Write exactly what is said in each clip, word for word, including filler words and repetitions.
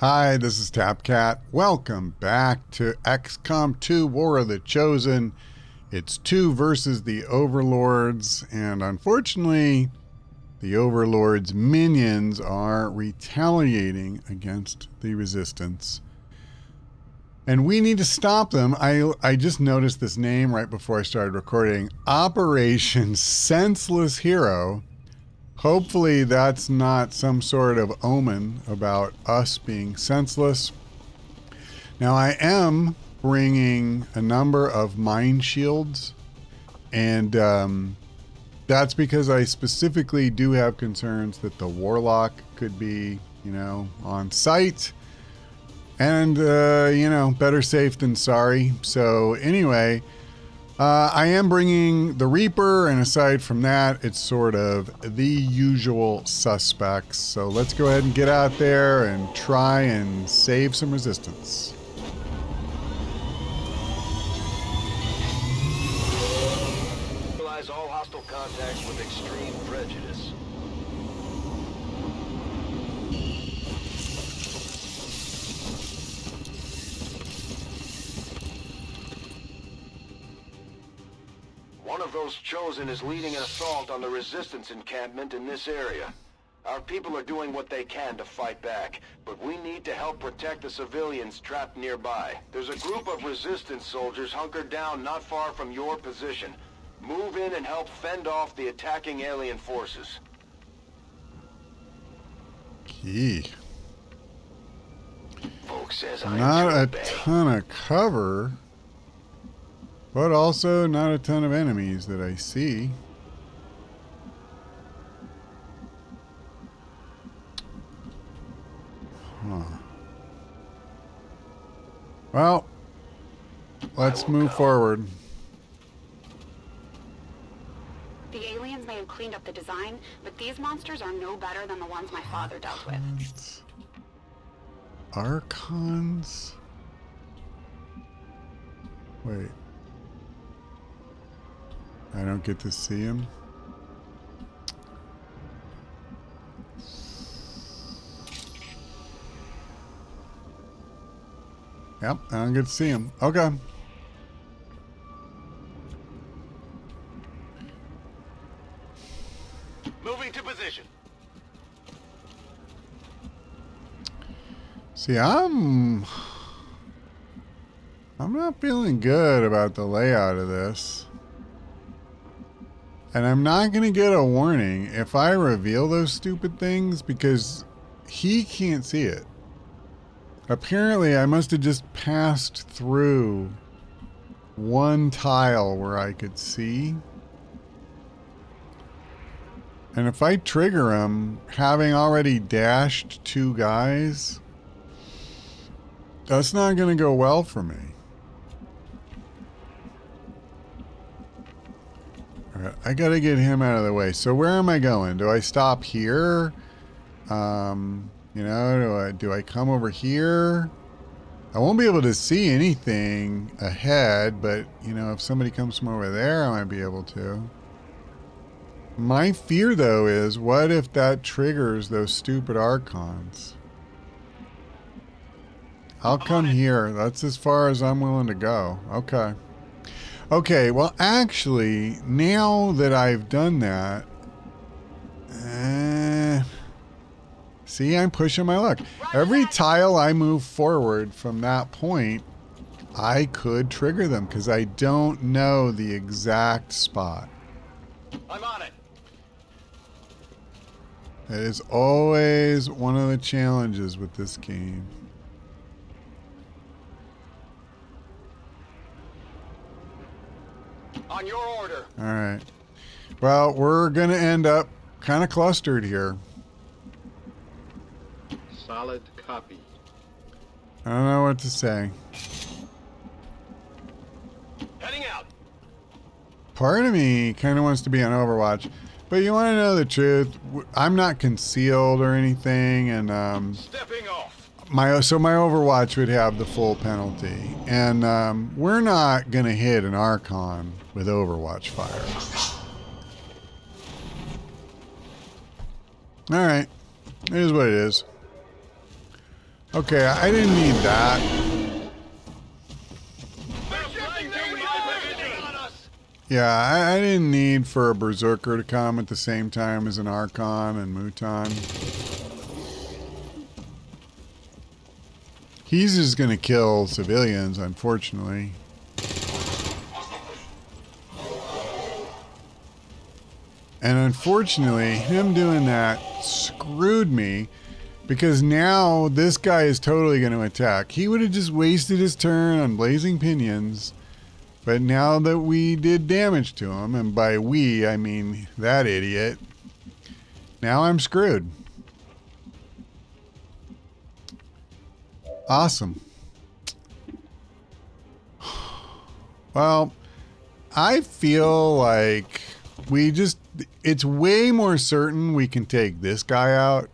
Hi, this is TapCat. Welcome back to X COM two War of the Chosen. It's two versus the Overlords, and unfortunately, the Overlords' minions are retaliating against the Resistance. And we need to stop them. I, I just noticed this name right before I started recording. Operation Senseless Hero. Hopefully that's not some sort of omen about us being senseless. Now I am bringing a number of mine shields, and um, that's because I specifically do have concerns that the Warlock could be, you know, on site, and uh, you know, better safe than sorry. So anyway, Uh, I am bringing the Reaper, and aside from that, it's sort of the usual suspects. So let's go ahead and get out there and try and save some resistance. Neutralize all hostile contacts with extreme prejudice. One of those Chosen is leading an assault on the Resistance encampment in this area. Our people are doing what they can to fight back, but we need to help protect the civilians trapped nearby. There's a group of Resistance soldiers hunkered down not far from your position. Move in and help fend off the attacking alien forces. Gee. Folks says I'm not a ton of cover, but also not a ton of enemies that I see. Huh. Well, let's move forward. The aliens may have cleaned up the design, but these monsters are no better than the ones my father dealt with. Archons? Wait. I don't get to see him. Yep, I don't get to see him. Okay. Moving to position. See, I'm... I'm not feeling good about the layout of this. And I'm not going to get a warning if I reveal those stupid things because he can't see it. Apparently, I must have just passed through one tile where I could see. And if I trigger him, having already dashed two guys, that's not going to go well for me. I gotta get him out of the way. So where am I going? Do I stop here? Um, you know, do I, do I come over here? I won't be able to see anything ahead, but, you know, if somebody comes from over there, I might be able to. My fear, though, is what if that triggers those stupid Archons? I'll come here. That's as far as I'm willing to go. Okay. Okay, well, actually, now that I've done that, uh, see, I'm pushing my luck. Every tile I move forward from that point, I could trigger them because I don't know the exact spot. I'm on it. That is always one of the challenges with this game. On your order. All right. Well, we're going to end up kind of clustered here. Solid copy. I don't know what to say. Heading out. Part of me kind of wants to be on Overwatch, but you want to know the truth. I'm not concealed or anything, and um, stepping off. My, so my Overwatch would have the full penalty, and um, we're not going to hit an Archon with Overwatch fire. Alright, it is what it is. Okay, I didn't need that. Yeah, I, I didn't need for a Berserker to come at the same time as an Archon and Muton. He's just going to kill civilians, unfortunately. And unfortunately, him doing that screwed me, because now this guy is totally going to attack. He would have just wasted his turn on Blazing Pinions, but now that we did damage to him, and by we, I mean that idiot, now I'm screwed. Awesome. Well, I feel like we just... it's way more certain we can take this guy out.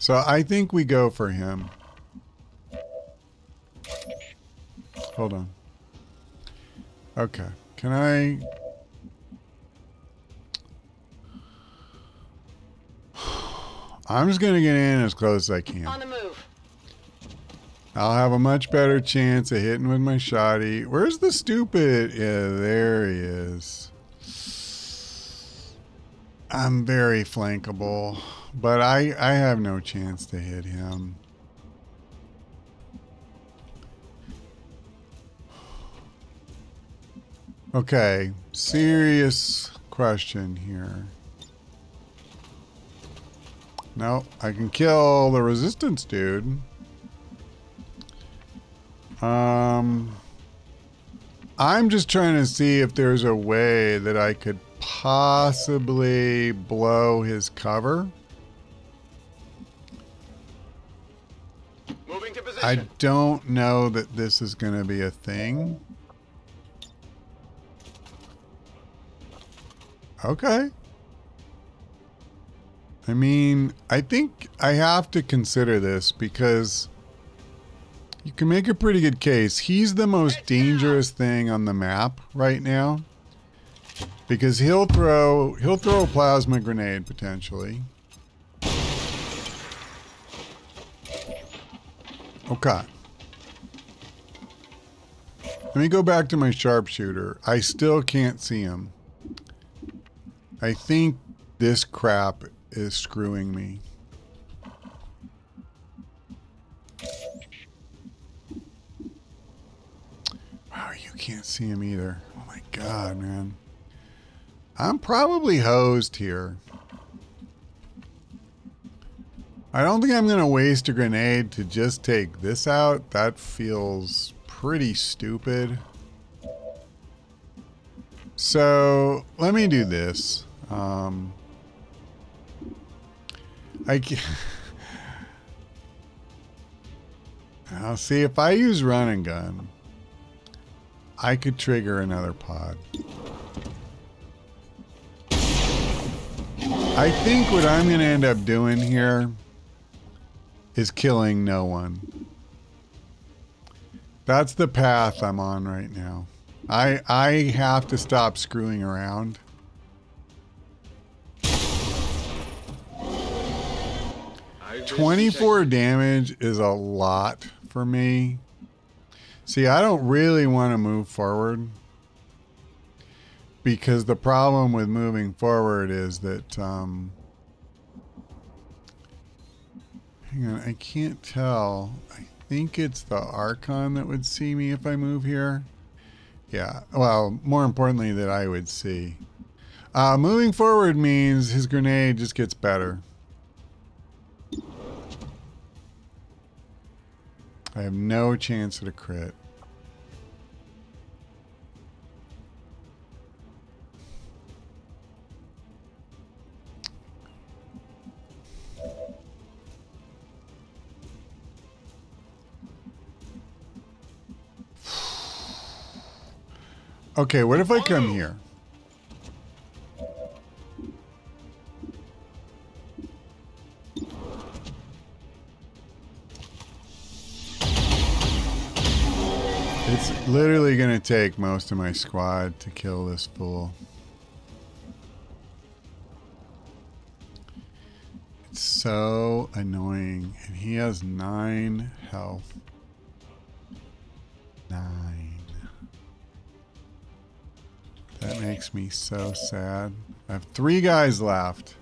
So I think we go for him. Hold on. Okay. Can I... I'm just going to get in as close as I can. On the move. I'll have a much better chance of hitting with my shotty. Where's the stupid? Yeah, there he is. I'm very flankable, but I, I have no chance to hit him. Okay, serious question here. No, I can kill the resistance dude. Um, I'm just trying to see if there's a way that I could possibly blow his cover. Moving to position. I don't know that this is going to be a thing. Okay. I mean, I think I have to consider this, because you can make a pretty good case. He's the most dangerous thing on the map right now, because he'll throw he'll throw a plasma grenade potentially. Okay. Let me go back to my sharpshooter. I still can't see him. I think this crap is screwing me. Can't see him either. Oh my god, man. I'm probably hosed here. I don't think I'm going to waste a grenade to just take this out. That feels pretty stupid. So, let me do this. Um, I can't... I'll see if I use run and gun. I could trigger another pod. I think what I'm going to end up doing here is killing no one. That's the path I'm on right now. I I have to stop screwing around. twenty-four damage is a lot for me. See, I don't really want to move forward, because the problem with moving forward is that, um, hang on, I can't tell. I think it's the Archon that would see me if I move here. Yeah, well, more importantly that I would see. Uh, moving forward means his grenade just gets better. I have no chance at a crit. Okay, what if I come here? It's literally going to take most of my squad to kill this fool. It's so annoying. And he has nine health. Nine. That makes me so sad. I have three guys left.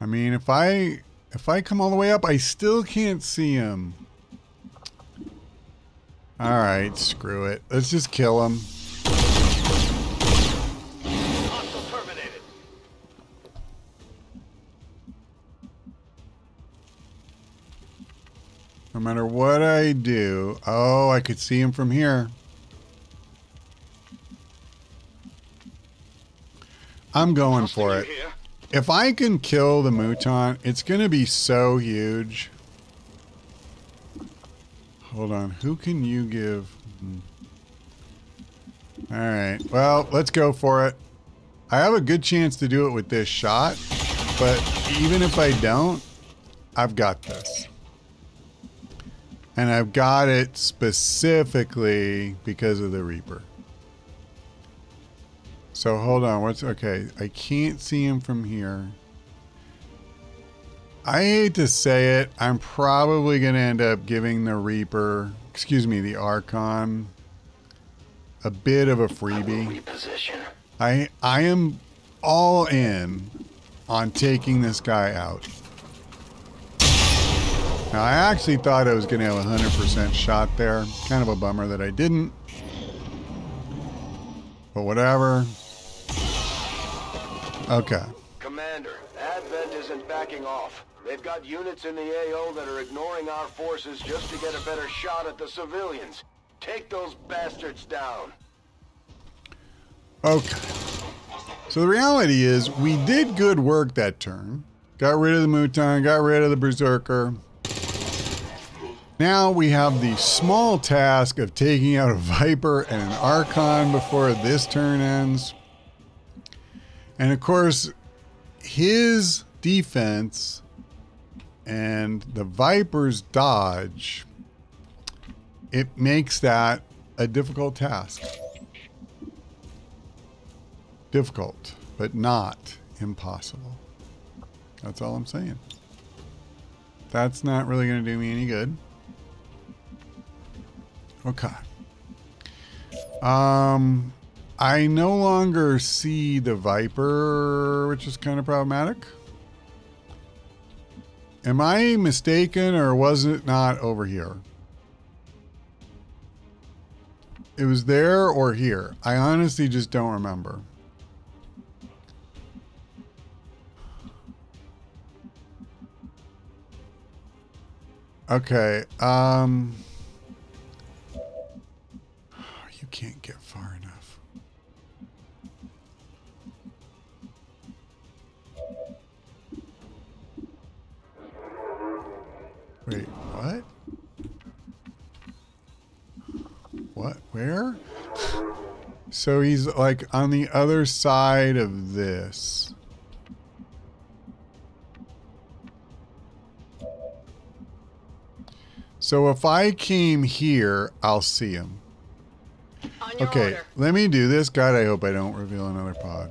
I mean, if I if I come all the way up, I still can't see him. All right, screw it. Let's just kill him. No matter what I do... Oh, I could see him from here. I'm going for it. If I can kill the Muton, it's going to be so huge. Hold on. Who can you give? All right. Well, let's go for it. I have a good chance to do it with this shot, but even if I don't, I've got this. And I've got it specifically because of the Reaper. So hold on, what's, okay, I can't see him from here. I hate to say it, I'm probably gonna end up giving the Reaper, excuse me, the Archon, a bit of a freebie. I, I am all in on taking this guy out. Now, I actually thought I was going to have a one hundred percent shot there. Kind of a bummer that I didn't. But whatever. Okay. Commander, ADVENT isn't backing off. They've got units in the A O that are ignoring our forces just to get a better shot at the civilians. Take those bastards down. Okay. So the reality is we did good work that turn. Got rid of the Muton, got rid of the Berserker. Now we have the small task of taking out a Viper and an Archon before this turn ends. And of course, his defense and the Viper's dodge, it makes that a difficult task. Difficult, but not impossible. That's all I'm saying. That's not really going to do me any good. Okay. Um, I no longer see the Viper, which is kind of problematic. Am I mistaken, or was it not over here? It was there or here. I honestly just don't remember. Okay, um... can't get far enough. Wait, what? What? Where? So he's like on the other side of this. So if I came here, I'll see him. Okay, order. Let me do this. God, I hope I don't reveal another pod.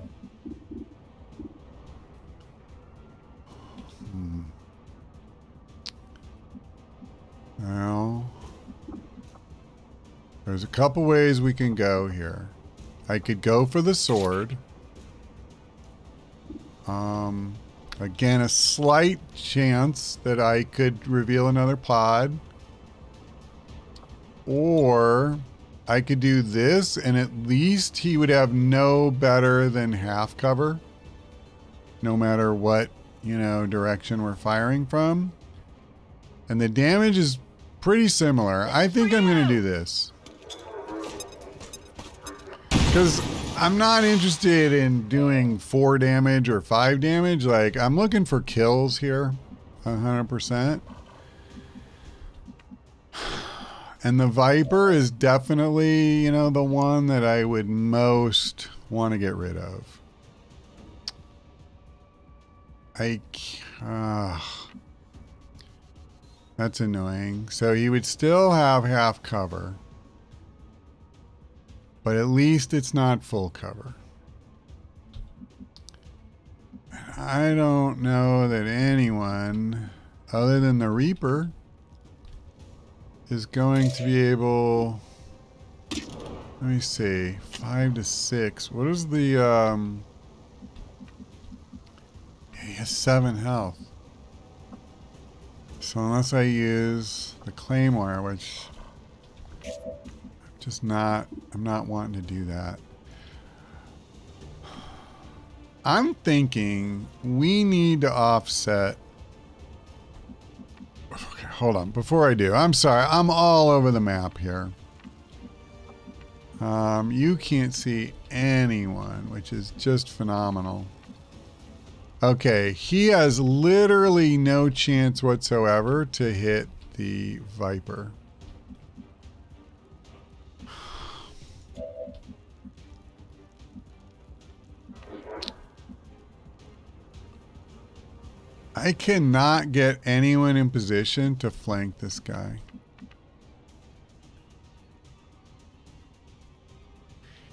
Hmm. Well, there's a couple ways we can go here. I could go for the sword. Um, again, a slight chance that I could reveal another pod. Or... I could do this, and at least he would have no better than half cover, no matter what, you know, direction we're firing from. And the damage is pretty similar. I think I'm going to do this. Because I'm not interested in doing four damage or five damage. Like, I'm looking for kills here, one hundred percent. And the Viper is definitely, you know, the one that I would most want to get rid of. I, uh, that's annoying. So you would still have half cover, but at least it's not full cover. I don't know that anyone other than the Reaper is going to be able... Let me see. Five to six. What is the... Um, he has seven health. So unless I use the Claymore, which... Just not, I'm not wanting to do that. I'm thinking we need to offset. Okay, hold on, before I do, I'm sorry, I'm all over the map here. Um, you can't see anyone, which is just phenomenal. Okay, he has literally no chance whatsoever to hit the Viper. I cannot get anyone in position to flank this guy.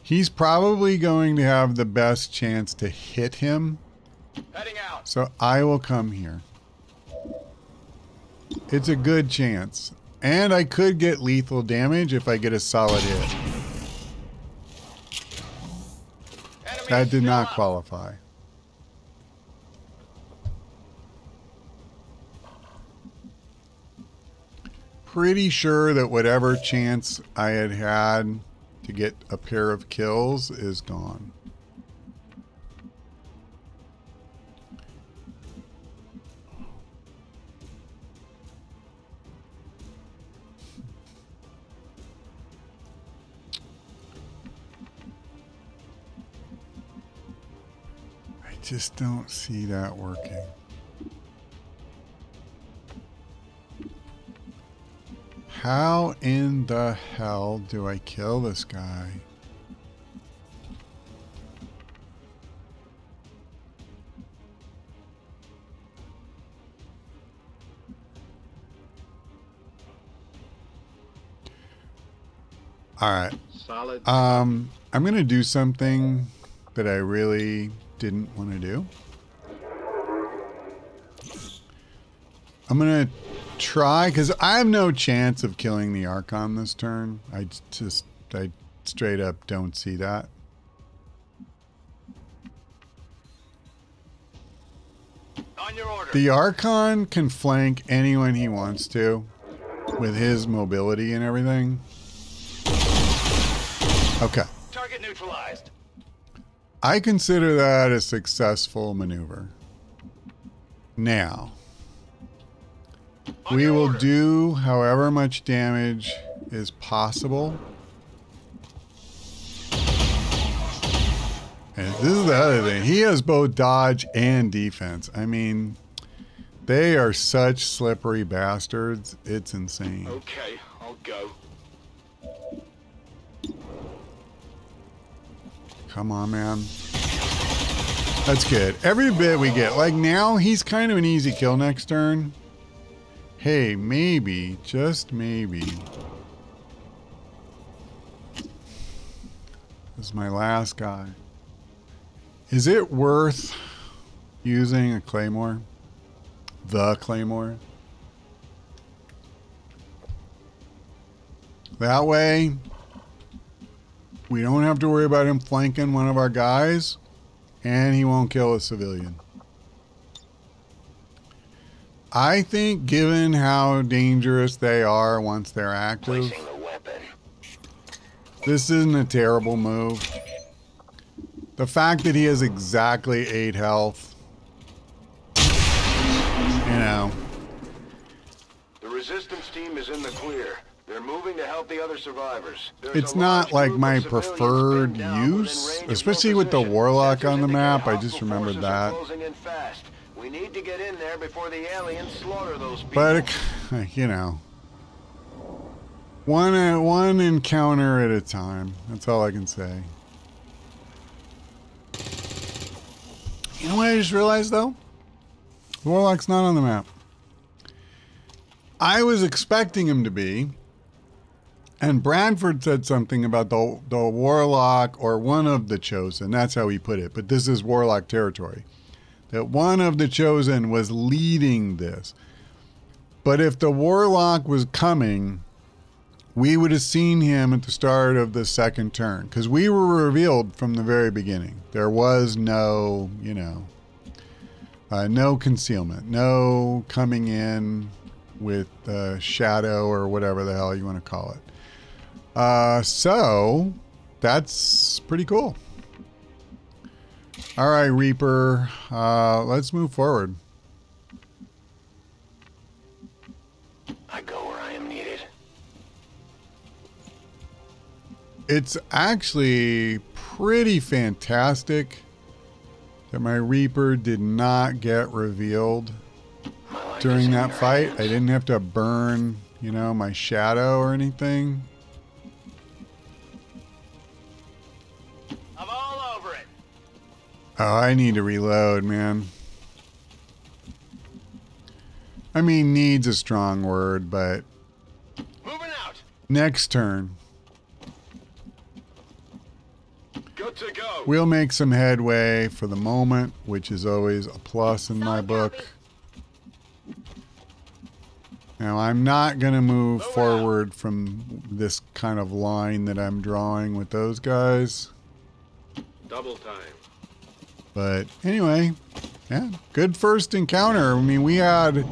He's probably going to have the best chance to hit him. Heading out. So I will come here. It's a good chance. And I could get lethal damage if I get a solid hit. Enemy that did not up. qualify. Pretty sure that whatever chance I had had to get a pair of kills is gone. I just don't see that working. How in the hell do I kill this guy? All right. Solid. Um, I'm going to do something that I really didn't want to do. I'm going to try, because I have no chance of killing the Archon this turn. I just, I straight up don't see that. On your order. The Archon can flank anyone he wants to with his mobility and everything. Okay. Target neutralized. I consider that a successful maneuver. Now, we will do however much damage is possible. And this is the other thing. He has both dodge and defense. I mean, they are such slippery bastards. It's insane. Okay, I'll go. Come on, man. That's good. Every bit we get. Like now, he's kind of an easy kill next turn. Hey, maybe, just maybe. This is my last guy. Is it worth using a Claymore? The Claymore? That way, we don't have to worry about him flanking one of our guys, and he won't kill a civilian. I think, given how dangerous they are once they're active, this isn't a terrible move. The fact that he has exactly eight health, you know. The resistance team is in the clear. They're moving to help the other survivors. There's it's not like my preferred use, especially with the Warlock on the map. I just remembered that. We need to get in there before the aliens slaughter those people. But, you know, one, one encounter at a time. That's all I can say. You know what I just realized, though? The Warlock's not on the map. I was expecting him to be, and Bradford said something about the, the Warlock or one of the Chosen. That's how he put it, but this is Warlock territory. that one of the Chosen was leading this. But if the Warlock was coming, we would have seen him at the start of the second turn, because we were revealed from the very beginning. There was no, you know, uh, no concealment, no coming in with uh, shadow or whatever the hell you want to call it. Uh, so that's pretty cool. All right, Reaper, uh, let's move forward. I go where I am needed. It's actually pretty fantastic that my Reaper did not get revealed during that fight. I didn't have to burn, you know, my shadow or anything. I'm all over it. Oh, I need to reload, man. I mean, needs a strong word, but moving out. Next turn. Good to go. We'll make some headway for the moment, which is always a plus in my book. Now, I'm not going to move forward from this kind of line that I'm drawing with those guys. Double time. But anyway, yeah, good first encounter. I mean, we had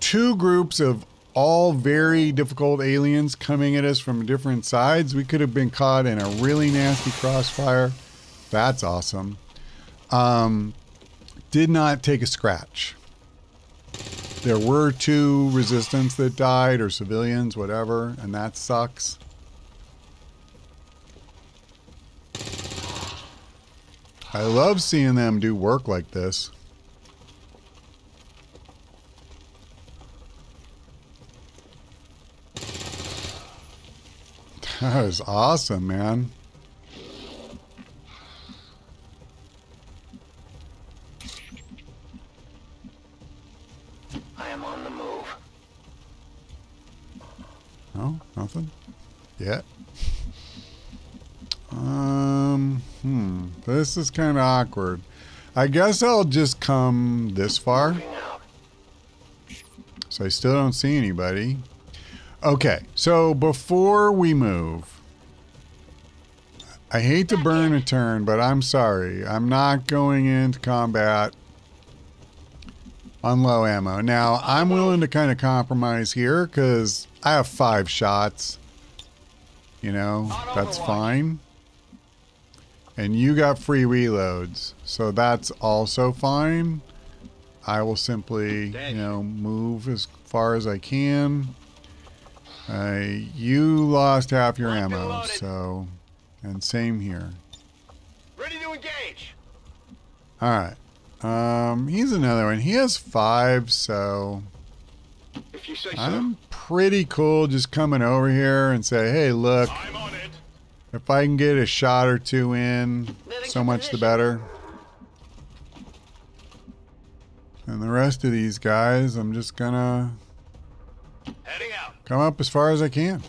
two groups of all very difficult aliens coming at us from different sides. We could have been caught in a really nasty crossfire. That's awesome. Um, did not take a scratch. There were two resistance that died, or civilians, whatever, and that sucks. I love seeing them do work like this. That was awesome, man. I am on the move. No, nothing yet. Um, hmm. This is kind of awkward. I guess I'll just come this far. So I still don't see anybody. Okay, so before we move, I hate to burn a turn, but I'm sorry. I'm not going into combat on low ammo. Now, I'm willing to kind of compromise here because I have five shots. You know, that's fine. And you got free reloads, so that's also fine. I will simply, you know, move as far as I can. Uh, you lost half your ammo, so, and same here. Ready to engage. All right. Um, he's another one. He has five, so if you say I'm so. Pretty cool just coming over here and say, hey, look. I'm on it. If I can get a shot or two in, so much the better. And the rest of these guys, I'm just gonna heading out. Come up as far as I can.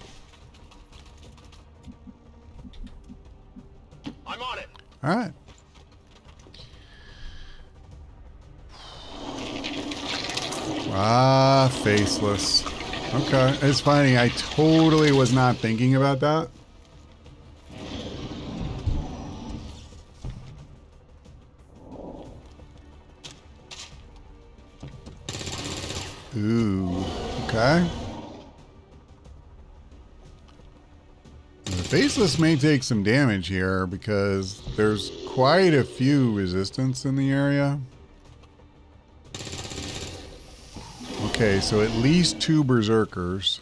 I'm on it. All right. Ah, faceless. Okay, it's funny. I totally was not thinking about that. Ooh, okay. The Faceless may take some damage here because there's quite a few resistance in the area. Okay, so at least two Berserkers.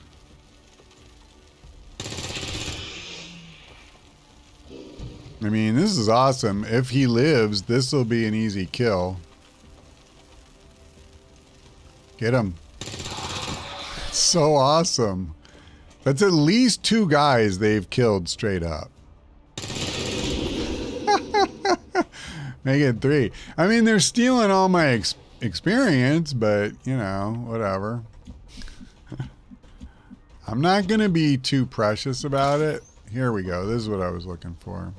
I mean, this is awesome. If he lives, this will be an easy kill. Get him. That's so awesome. That's at least two guys they've killed straight up. Make it three. I mean, they're stealing all my ex experience, but, you know, whatever. I'm not going to be too precious about it. Here we go. This is what I was looking for.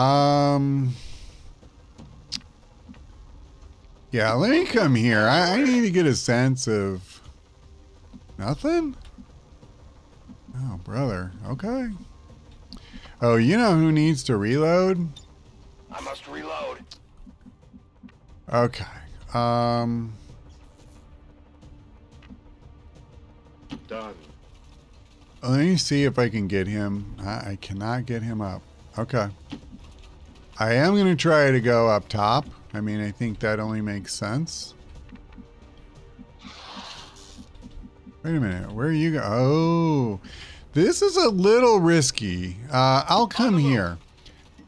Um... Yeah, let me come here. I, I need to get a sense of... Nothing? Oh, brother. Okay. Oh, you know who needs to reload? I must reload. Okay. Um... Done. Let me see if I can get him. I, I cannot get him up. Okay. I am going to try to go up top. I mean, I think that only makes sense. Wait a minute. Where are you going? Oh, this is a little risky. Uh, I'll come here.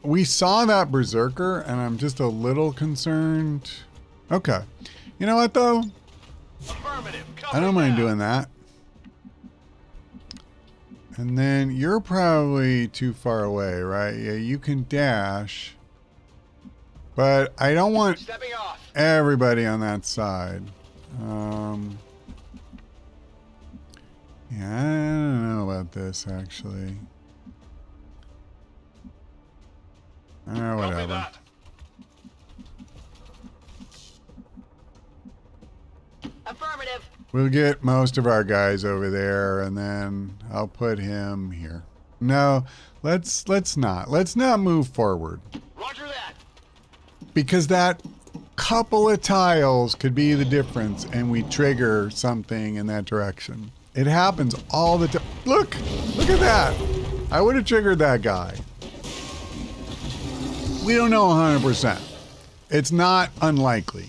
We saw that Berserker, and I'm just a little concerned. Okay. You know what, though? Affirmative. I don't mind doing that. And then you're probably too far away, right? Yeah, you can dash. But I don't want everybody on that side. Um, yeah, I don't know about this, actually. Oh, whatever. Affirmative. We'll get most of our guys over there, and then I'll put him here. No, let's let's not. Let's not move forward. Roger that. Because that couple of tiles could be the difference, and we trigger something in that direction. It happens all the time. Look! Look at that! I would have triggered that guy. We don't know one hundred percent. It's not unlikely.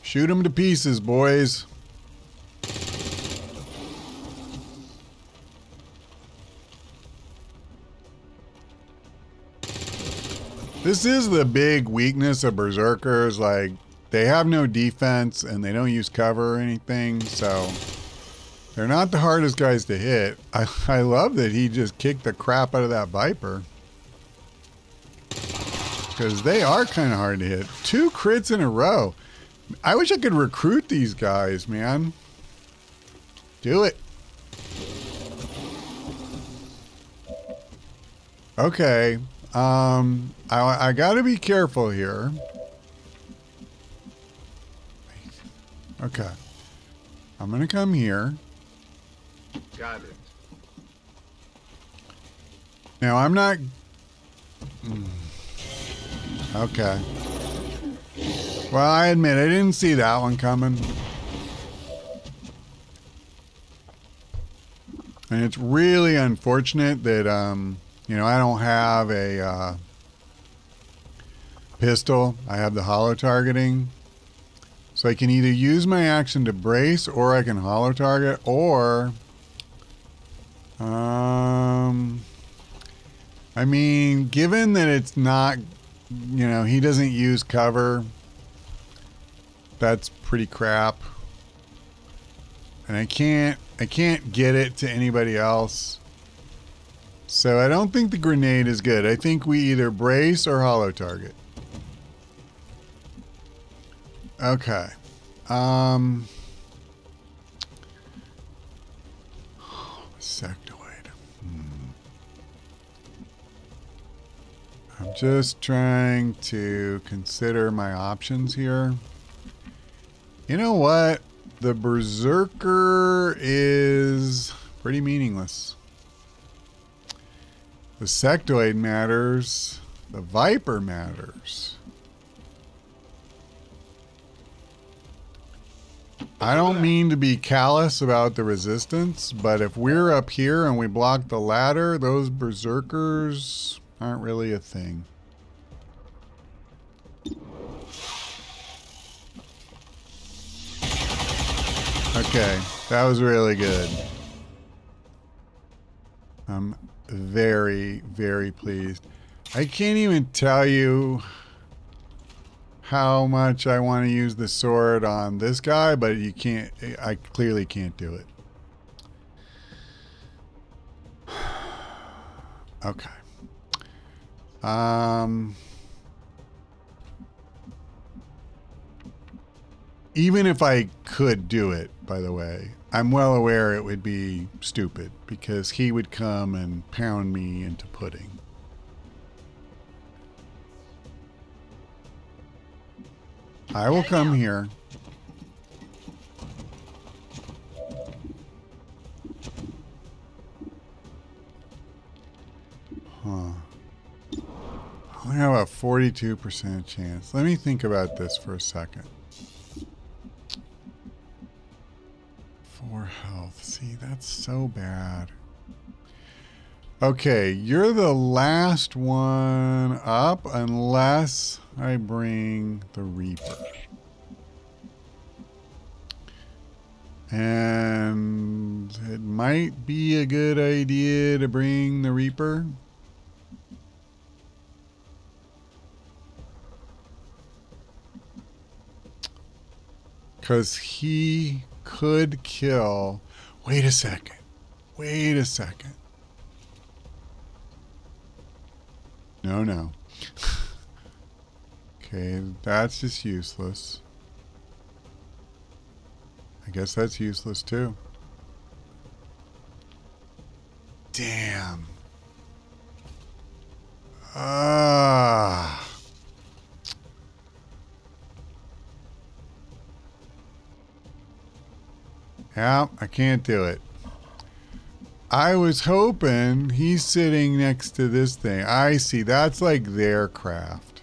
Shoot them to pieces, boys. This is the big weakness of Berserkers. Like, they have no defense and they don't use cover or anything, so they're not the hardest guys to hit. I, I love that he just kicked the crap out of that Viper. Because they are kind of hard to hit. Two crits in a row. I wish I could recruit these guys, man. Do it. Okay. Um, I, I gotta be careful here. Okay. I'm gonna come here. Got it. Now, I'm not... Mm. Okay. Well, I admit, I didn't see that one coming. And it's really unfortunate that, um, you know, I don't have a uh, pistol. I have the hollow targeting. So I can either use my action to brace, or I can hollow target, or... Um, I mean, given that it's not, you know, he doesn't use cover... That's pretty crap. And I can't I can't get it to anybody else. So I don't think the grenade is good. I think we either brace or hollow target. Okay. Um Sectoid. Hmm. I'm just trying to consider my options here. You know what? The Berserker is pretty meaningless. The Sectoid matters. The Viper matters. I don't mean to be callous about the resistance, but if we're up here and we block the ladder, those Berserkers aren't really a thing. Okay, that was really good. I'm very, very pleased. I can't even tell you how much I want to use the sword on this guy, but you can't, I clearly can't do it. Okay. Um... Even if I could do it, by the way, I'm well aware it would be stupid because he would come and pound me into pudding. I will come here. Huh. I only have a forty-two percent chance. Let me think about this for a second. Four health. See, that's so bad. Okay, you're the last one up unless I bring the Reaper. And it might be a good idea to bring the Reaper. Because he could kill. Wait a second. Wait a second. No, no. Okay, that's just useless. I guess that's useless too. Damn. Ah. Yeah, I can't do it. I was hoping he's sitting next to this thing. I see. That's like their craft.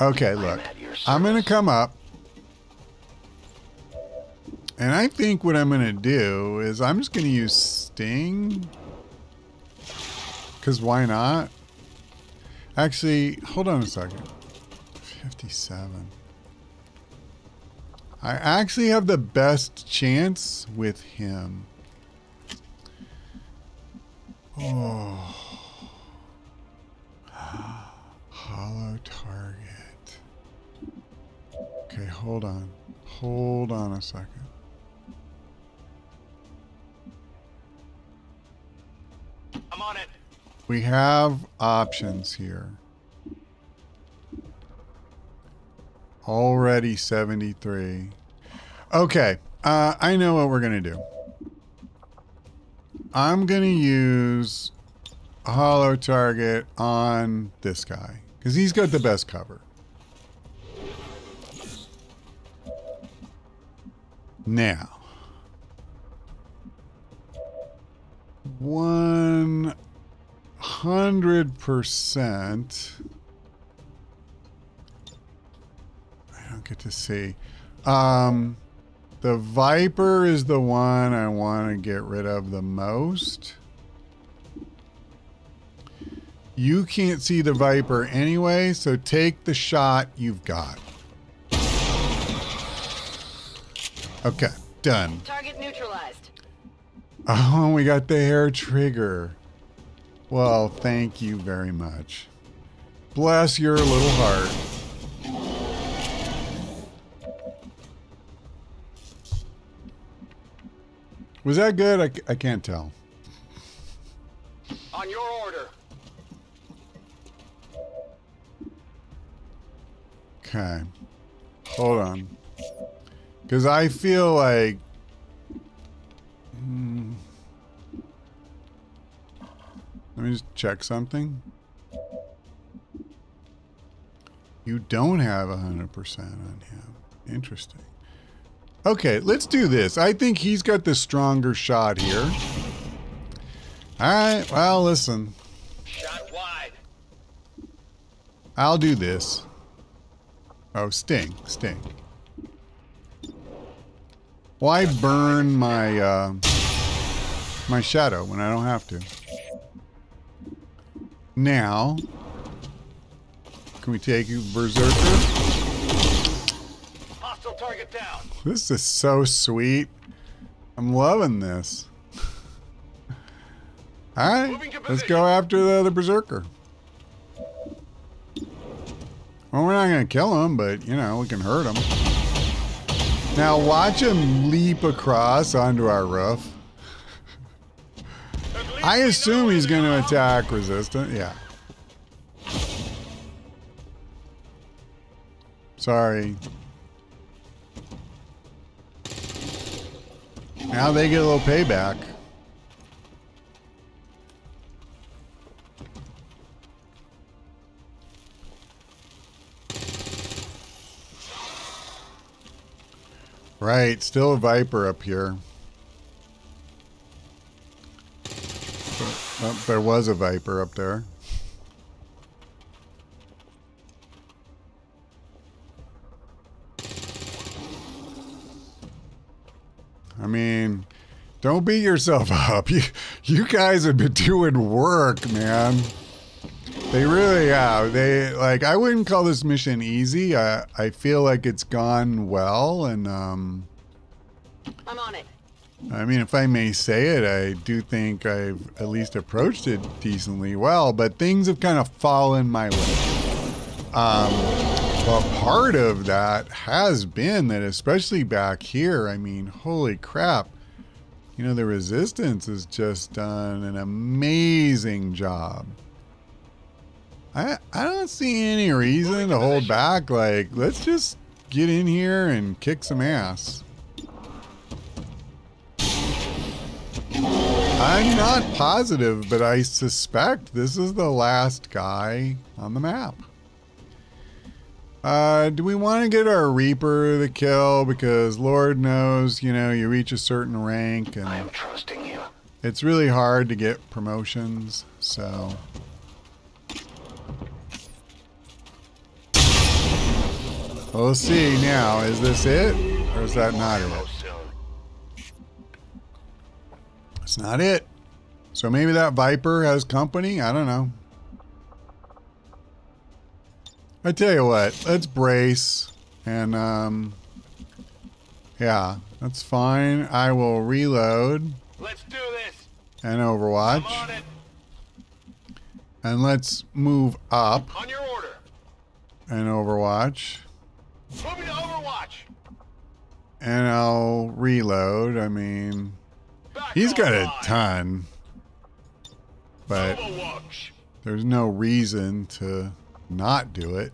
Okay, look. I'm going to come up. And I think what I'm going to do is I'm just going to use Sting. Because why not? Actually, hold on a second. fifty-seven. I actually have the best chance with him. Oh. Hollow target. Okay, hold on. Hold on a second. I'm on it. We have options here. Already seventy-three. Okay, uh, I know what we're going to do. I'm going to use a hollow target on this guy because he's got the best cover. Now, one hundred percent. I don't get to see. Um... The Viper is the one I want to get rid of the most. You can't see the Viper anyway, so take the shot you've got. Okay, done. Target neutralized. Oh, we got the hair trigger. Well, thank you very much. Bless your little heart. Was that good? I, I can't tell. On your order. Okay. Hold on. Because I feel like... Hmm, let me just check something. You don't have one hundred percent on him. Interesting. Okay, let's do this. I think he's got the stronger shot here. Alright, well, listen. Shot wide. I'll do this. Oh, sting, sting. Why burn my, uh, my shadow when I don't have to? Now, can we take you, Berserker? Target down. This is so sweet. I'm loving this. Alright, let's go after the, the Berserker. Well, we're not going to kill him, but, you know, we can hurt him. Now watch him leap across onto our roof. I assume he's going to attack resistant. Yeah. Sorry. Now they get a little payback. Right, still a Viper up here. Oh, there was a Viper up there. I mean, don't beat yourself up. You, you guys have been doing work, man. They really have. They, like, I wouldn't call this mission easy. I, I feel like it's gone well, and um, I'm on it. I mean, if I may say it, I do think I've at least approached it decently well, but things have kind of fallen my way. Um, but part of that has been that, especially back here, I mean, holy crap. You know, the Resistance has just done an amazing job. I, I don't see any reason to hold back. Like, let's just get in here and kick some ass. I'm not positive, but I suspect this is the last guy on the map. Uh, do we want to get our Reaper the kill? Because Lord knows, you know, you reach a certain rank and I am trusting you. It's really hard to get promotions, so... We'll see now. Is this it? Or is that not it? It's not it. So maybe that Viper has company? I don't know. I tell you what. Let's brace. And, um... yeah. That's fine. I will reload. Let's do this. And Overwatch. I'm on it. And let's move up. On your order. And Overwatch. Move me to Overwatch. And I'll reload. I mean, back he's got a ton, but Overwatch. There's no reason to not do it.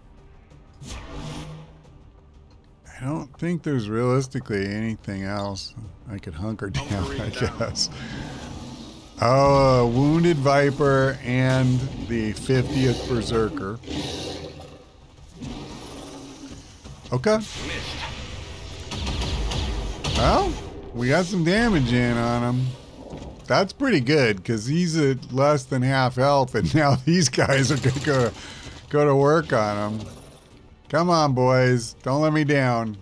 I don't think there's realistically anything else I could hunker down, I guess. Oh, a wounded Viper and the fiftieth Berserker. Okay. Well, we got some damage in on him. That's pretty good, because he's at less than half health, and now these guys are going to go to, go to work on him. Come on, boys. Don't let me down.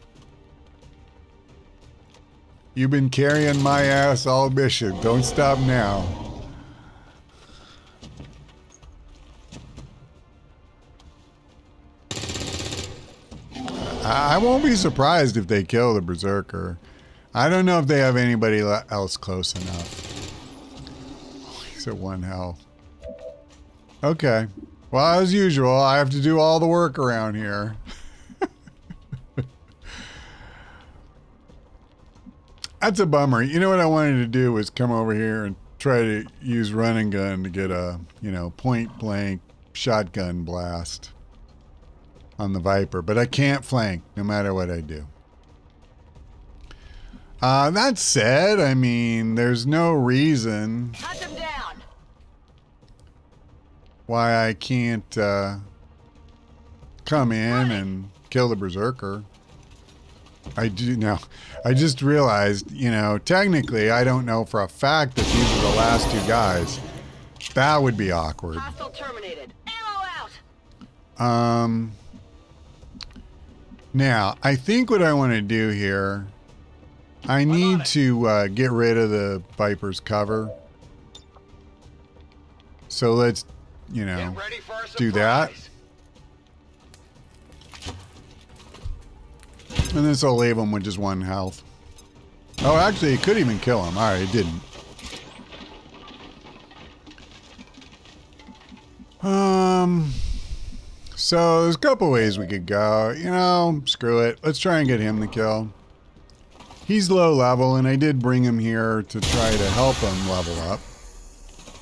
You've been carrying my ass all mission. Don't stop now. I won't be surprised if they kill the Berserker. I don't know if they have anybody else close enough. Oh, he's at one health. Okay. Well, as usual, I have to do all the work around here. That's a bummer. You know what I wanted to do was come over here and try to use run and gun to get a, you know, point blank shotgun blast on the Viper, but I can't flank no matter what I do. Uh, that said, I mean, there's no reason cut them down. Why I can't uh, come in and kill the Berserker. I do now. I just realized, you know, technically, I don't know for a fact that these are the last two guys. That would be awkward. Hostile terminated. Ammo out. Um. Now, I think what I want to do here, I need to uh, get rid of the Viper's cover. So let's, you know, do that. And this will leave him with just one health. Oh, actually, it could even kill him. All right, it didn't. Um... So there's a couple ways we could go. You know, screw it. Let's try and get him the kill. He's low level, and I did bring him here to try to help him level up.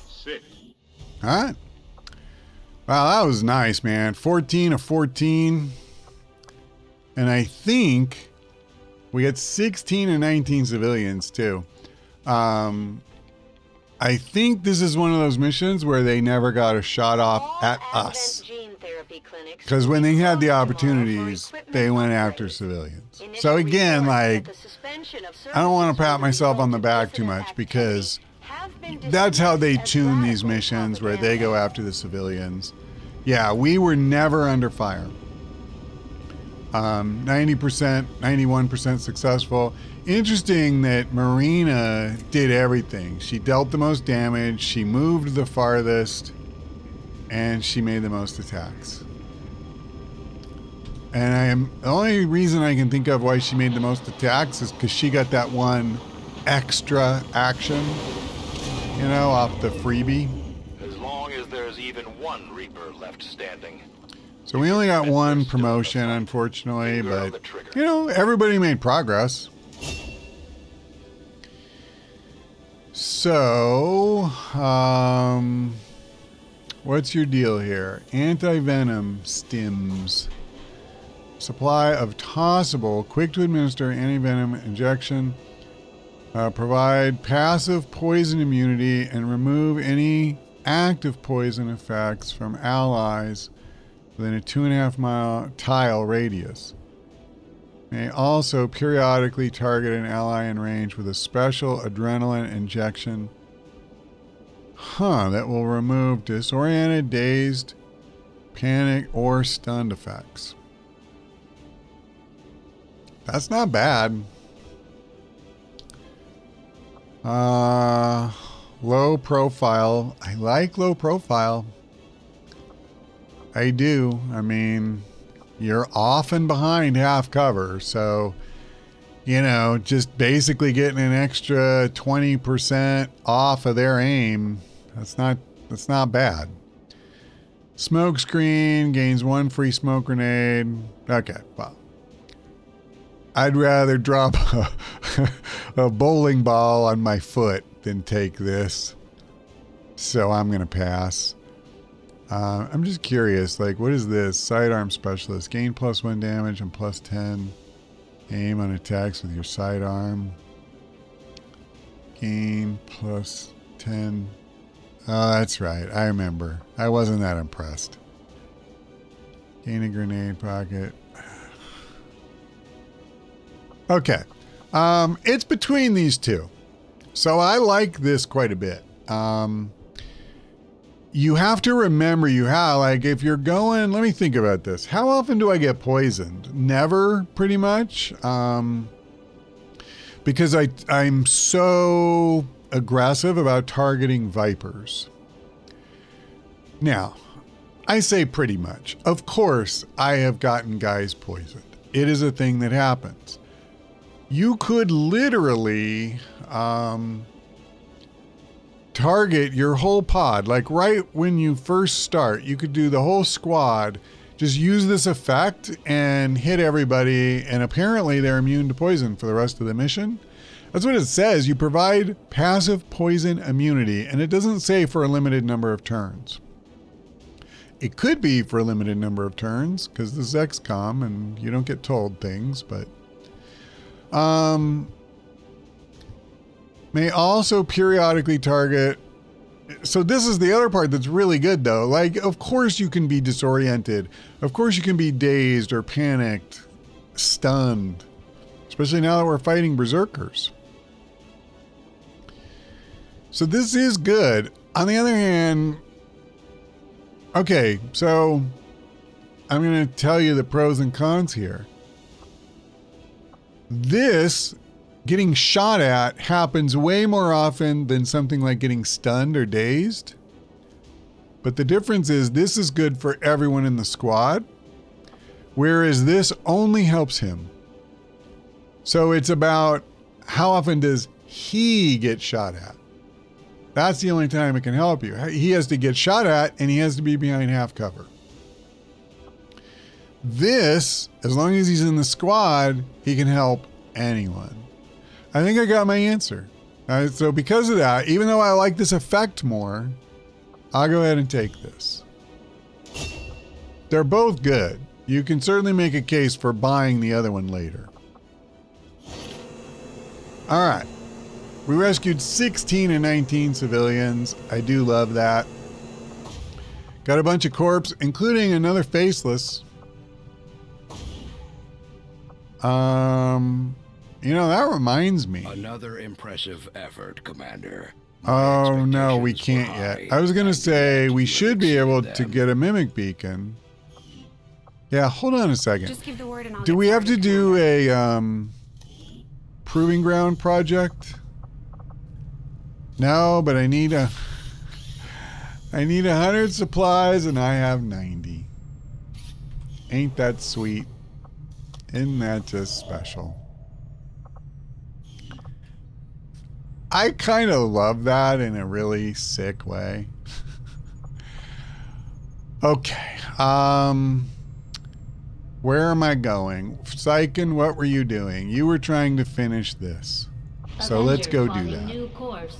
Sick. Huh? Wow, that was nice, man. fourteen of fourteen. And I think we got sixteen and nineteen civilians, too. Um, I think this is one of those missions where they never got a shot off at us. Because when they had the opportunities, they went after civilians. So again, like, I don't want to pat myself on the back too much, because that's how they tune these missions, where they go after the civilians. Yeah, we were never under fire. Um, ninety percent, ninety-one percent successful. Interesting that Marina did everything. She dealt the most damage, she moved the farthest, and she made the most attacks. And I am, the only reason I can think of why she made the most attacks is because she got that one extra action, you know, off the freebie. As long as there's even one Reaper left standing. So we only got one promotion, unfortunately, but, you know, everybody made progress. So, um, what's your deal here? Anti-venom stims. Supply of tossable, quick-to-administer anti-venom injection. Uh, provide passive poison immunity and remove any active poison effects from allies within a two and a half mile tile radius. May also periodically target an ally in range with a special adrenaline injection. Huh, that will remove disoriented, dazed, panic, or stunned effects. That's not bad. Uh, low profile. I like low profile. I do. I mean, you're often behind half cover, so, you know, just basically getting an extra twenty percent off of their aim. That's not, that's not bad. Smoke screen gains one free smoke grenade. Okay, well, I'd rather drop a, a bowling ball on my foot than take this, so I'm gonna pass. Uh, I'm just curious, like, what is this? Sidearm specialist. Gain plus one damage and plus ten. Aim on attacks with your sidearm. Gain plus ten. Oh, that's right. I remember. I wasn't that impressed. Gain a grenade pocket. Okay. Um, it's between these two. So I like this quite a bit. Um... You have to remember you have, like, if you're going, let me think about this. How often do I get poisoned? Never, pretty much. Um, because I, I'm so aggressive about targeting Vipers. Now, I say pretty much. Of course, I have gotten guys poisoned. It is a thing that happens. You could literally... Um, target your whole pod, like right when you first start. You could do the whole squad, just use this effect and hit everybody, and apparently they're immune to poison for the rest of the mission. That's what it says. You provide passive poison immunity, and it doesn't say for a limited number of turns. It could be for a limited number of turns, because this is X COM and you don't get told things, but um may also periodically target. So this is the other part that's really good, though. Like, of course you can be disoriented. Of course you can be dazed or panicked, stunned, especially now that we're fighting berserkers. So this is good. On the other hand, okay, so I'm going to tell you the pros and cons here. This getting shot at happens way more often than something like getting stunned or dazed. But the difference is this is good for everyone in the squad, whereas this only helps him. So it's about how often does he get shot at? That's the only time it can help you. He has to get shot at and he has to be behind half cover. This, as long as he's in the squad, he can help anyone. I think I got my answer. Uh, so because of that, even though I like this effect more, I'll go ahead and take this. They're both good. You can certainly make a case for buying the other one later. All right. We rescued sixteen and nineteen civilians. I do love that. Got a bunch of corpse, including another Faceless. Um, you know, that reminds me. Another impressive effort, Commander. My oh, no, we can't yet. I was going to say we should be able them. to get a mimic beacon. Yeah, hold on a second. Just give the word and I'll do we have to do a um, proving ground project? No, but I need a... I need one hundred supplies and I have ninety. Ain't that sweet? Isn't that just special? I kind of love that in a really sick way. Okay. Um, where am I going? Syken, what were you doing? You were trying to finish this. So Avenger, let's go do that. New course.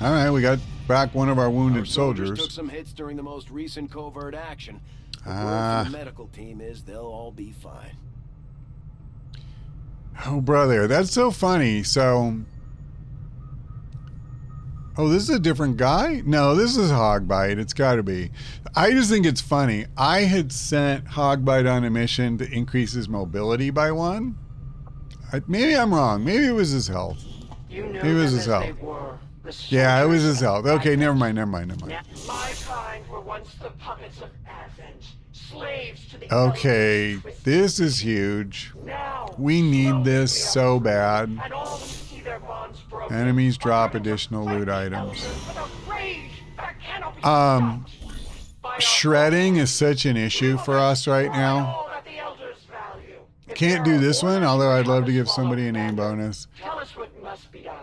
All right, we got back one of our wounded our soldiers. soldiers took some hits during the most recent covert action. The uh, the medical team is they'll all be fine. Oh, brother, that's so funny. So, oh, this is a different guy? No, this is Hogbite. It's got to be. I just think it's funny. I had sent Hogbite on a mission to increase his mobility by one. I, maybe I'm wrong. Maybe it was his health. You know maybe it was his health. Yeah, it was his health. Okay, never mind, never mind, never mind. My kind were once the puppets of ADVENT, slaves to the okay, this is huge. We need this so bad. Enemies drop additional loot items. Um, shredding is such an issue for us right now. Can't do this one, although I'd love to give somebody a name bonus. Tell us what must be done.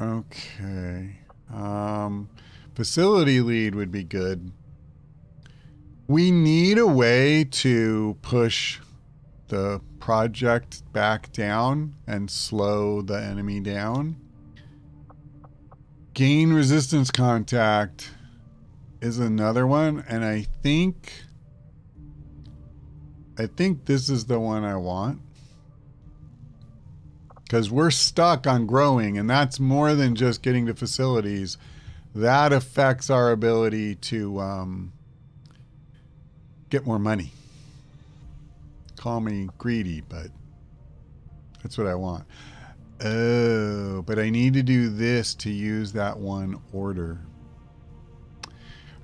Okay. Um, facility lead would be good. We need a way to push the project back down and slow the enemy down. Gain resistance contact is another one, and I think I think this is the one I want. Because we're stuck on growing, and that's more than just getting to facilities. That affects our ability to um, get more money. Call me greedy, but that's what I want. Oh, but I need to do this to use that one order.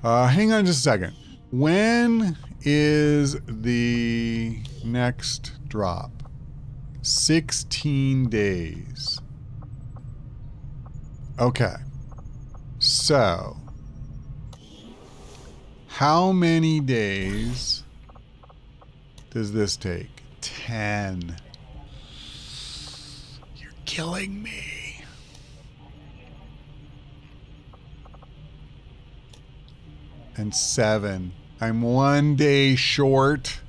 Uh, hang on just a second. When is the next drop? sixteen days. Okay. So, how many days does this take? ten. You're killing me. And seven. I'm one day short.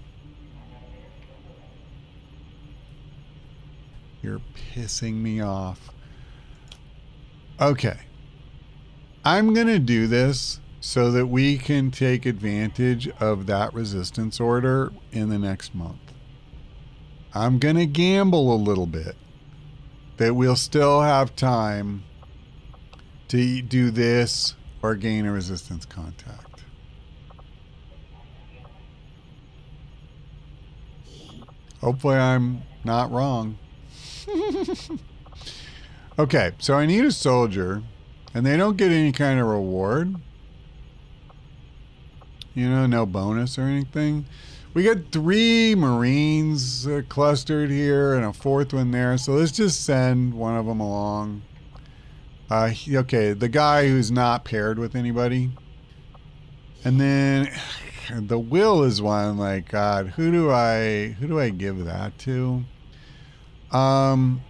You're pissing me off. Okay. I'm going to do this so that we can take advantage of that resistance order in the next month. I'm going to gamble a little bit that we'll still have time to do this or gain a resistance contact. Hopefully I'm not wrong. Okay, so I need a soldier, and they don't get any kind of reward. You know, no bonus or anything. We got three Marines uh, clustered here and a fourth one there, so let's just send one of them along. Uh, he, okay, the guy who's not paired with anybody. And then the Will is one, like, God, who do I, who do I give that to? Um,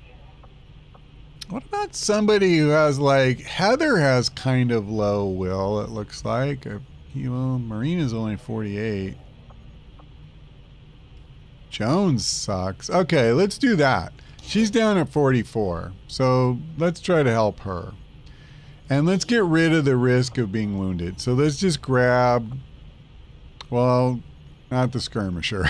what about somebody who has, like, Heather has kind of low will, it looks like. You know, Marina's only forty-eight. Jones sucks. Okay, let's do that. She's down at forty-four, so let's try to help her. And let's get rid of the risk of being wounded. So let's just grab, well, Not the skirmisher.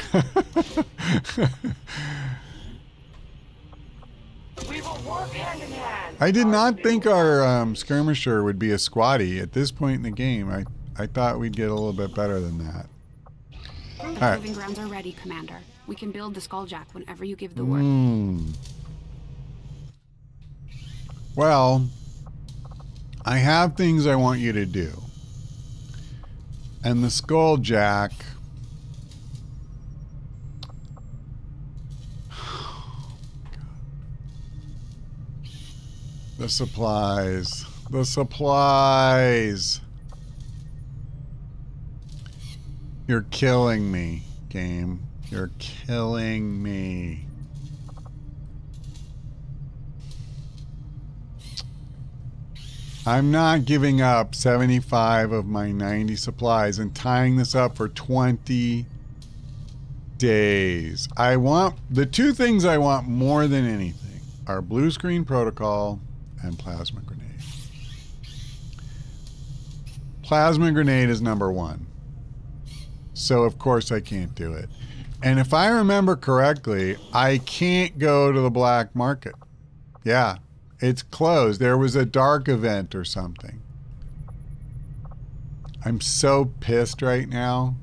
We will work hand in hand. I did not think our um, skirmisher would be a squatty at this point in the game. I I thought we'd get a little bit better than that. All right. The proving grounds are ready, Commander. We can build the Skulljack whenever you give the word. Mm. Well, I have things I want you to do. And the Skulljack... The supplies. The supplies. You're killing me, game. You're killing me. I'm not giving up seventy-five of my ninety supplies and tying this up for twenty days. I want, the two things I want more than anything are blue screen protocol and plasma grenade. Plasma grenade is number one. So of course I can't do it. And if I remember correctly, I can't go to the black market. Yeah. It's closed. There was a dark event or something. I'm so pissed right now.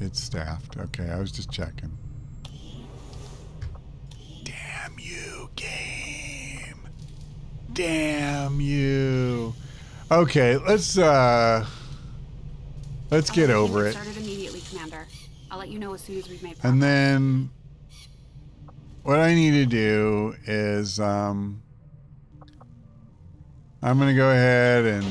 It's staffed. Okay, I was just checking. Damn you, game. Damn you. Okay, let's uh let's get over it. Started immediately, Commander. I'll let you know as soon as we've made progress. And then what I need to do is um, I'm going to go ahead and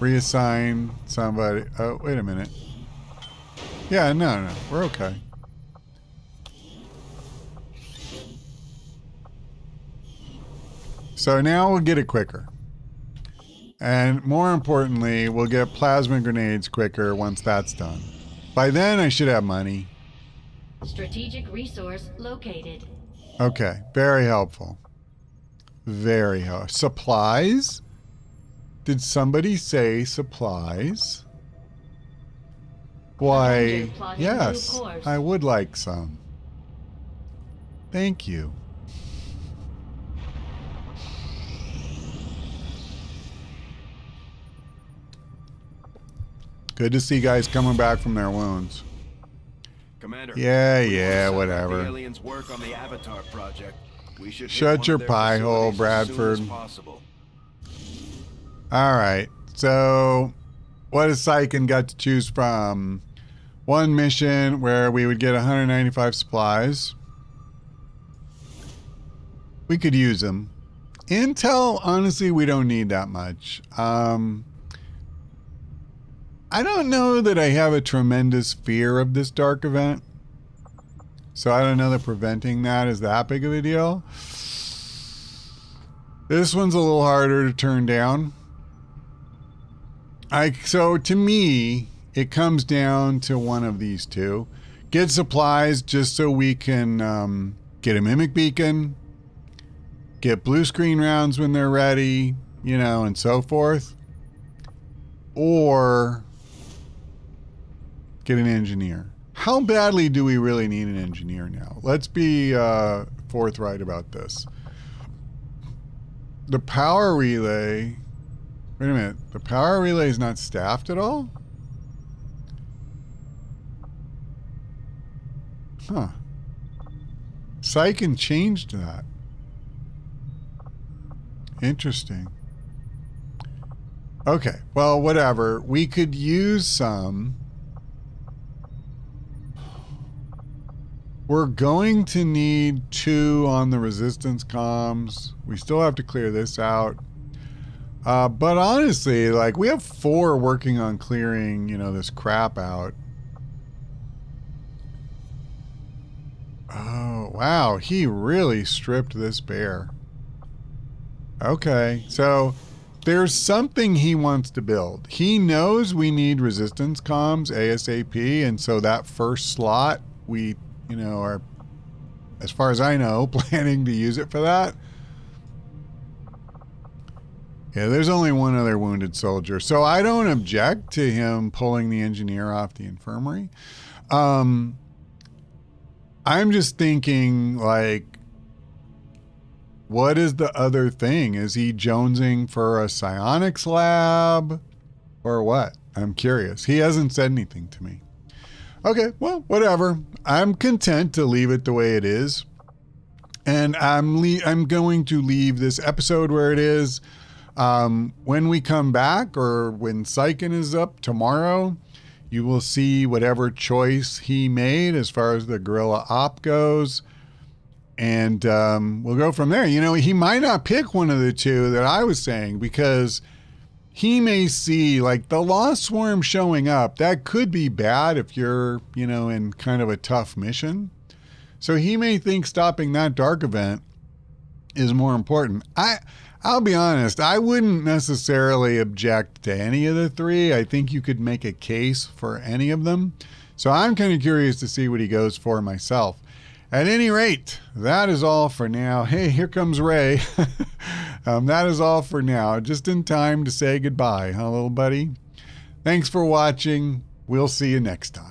reassign somebody. Oh, wait a minute. Yeah, no, no, we're okay. So now we'll get it quicker. And more importantly, we'll get plasma grenades quicker once that's done. By then, I should have money. Strategic resource located. Okay, very helpful. Very helpful. Supplies? Did somebody say supplies? Why, yes, I would like some. Thank you. Good to see guys coming back from their wounds. Commander, yeah, yeah, whatever. The aliens work on the Avatar project. We should shut your pie hole, Bradford. All right. So, what has Syken got to choose from? One mission where we would get one hundred ninety-five supplies. We could use them. Intel, honestly, we don't need that much. Um... I don't know that I have a tremendous fear of this dark event. So I don't know that preventing that is that big of a deal. This one's a little harder to turn down. I so to me, it comes down to one of these two. Get supplies just so we can um, get a mimic beacon, get blue screen rounds when they're ready, you know, and so forth. Or... get an engineer. How badly do we really need an engineer now? Let's be uh, forthright about this. The power relay... Wait a minute. The power relay is not staffed at all? Huh. Syken changed that. Interesting. Okay. Well, whatever. We could use some... We're going to need two on the resistance comms. We still have to clear this out. Uh, but honestly, like, we have four working on clearing, you know, this crap out. Oh, wow. He really stripped this bear. Okay. So there's something he wants to build. He knows we need resistance comms ASAP. And so that first slot, we... you know, are, as far as I know, planning to use it for that. Yeah, there's only one other wounded soldier. So I don't object to him pulling the engineer off the infirmary. Um, I'm just thinking, like, what is the other thing? Is he jonesing for a psionics lab or what? I'm curious. He hasn't said anything to me. Okay, well, whatever. I'm content to leave it the way it is. And I'm le I'm going to leave this episode where it is. Um, when we come back, or when Syken is up tomorrow, you will see whatever choice he made as far as the guerrilla op goes. And um, we'll go from there. You know, he might not pick one of the two that I was saying, because he may see, like, the Lost Swarm showing up. That could be bad if you're, you know, in kind of a tough mission. So he may think stopping that dark event is more important. I... I'll be honest, I wouldn't necessarily object to any of the three. I think you could make a case for any of them. So I'm kind of curious to see what he goes for myself. At any rate, that is all for now. Hey, here comes Ray. um, that is all for now. Just in time to say goodbye, huh, little buddy? Thanks for watching. We'll see you next time.